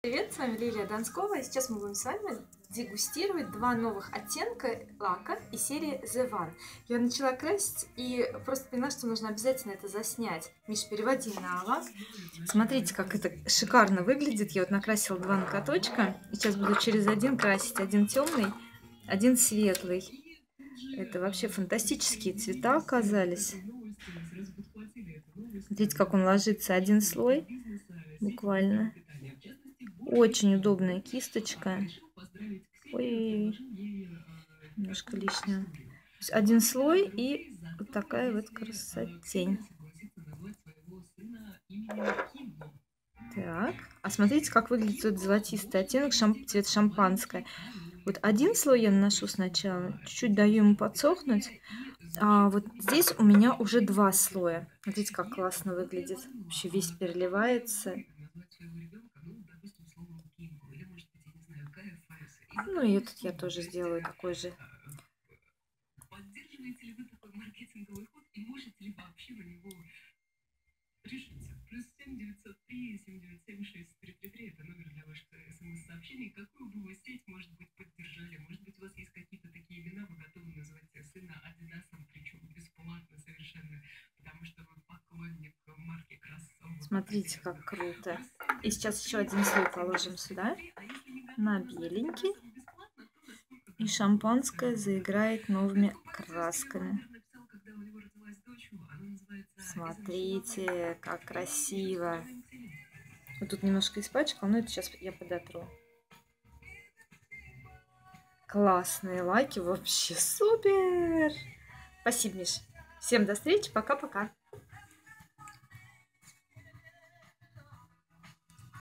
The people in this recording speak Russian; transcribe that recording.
Привет, с вами Лилия Донскова, и сейчас мы будем с вами дегустировать два новых оттенка лака из серии The One. Я начала красить и просто поняла, что нужно обязательно это заснять. Миш, переводи на лак. Смотрите, как это шикарно выглядит. Я вот накрасила два накаточка, и сейчас буду через один красить. Один темный, один светлый. Это вообще фантастические цвета оказались. Смотрите, как он ложится. Один слой буквально. Очень удобная кисточка. Ой, немножко лишнего. Один слой и вот такая вот красотень. Так, а смотрите, как выглядит этот золотистый оттенок, цвет шампанское. Вот один слой я наношу сначала, чуть-чуть даю ему подсохнуть. А вот здесь у меня уже два слоя. Смотрите, как классно выглядит. Вообще весь переливается. Ну и этот я тоже сделаю такой же. Поддерживаете ли вы такой маркетинговый ход и можете ли вообще на него решиться? +7 903 797 633 это номер для ваших смс-сообщений. Какую бы вы сеть, может быть, поддержали? Может быть, у вас есть какие-то такие имена, вы готовы называть сына Адидасом, причем бесплатно совершенно, потому что вы поклонник марки Красава. Смотрите, как круто. И сейчас еще один слой положим сюда, на беленький. И шампанское заиграет новыми красками. Смотрите, как красиво. Вот тут немножко испачкал, но это сейчас я подотру. Классные лаки, вообще супер! Спасибо, Миш. Всем до встречи, пока-пока.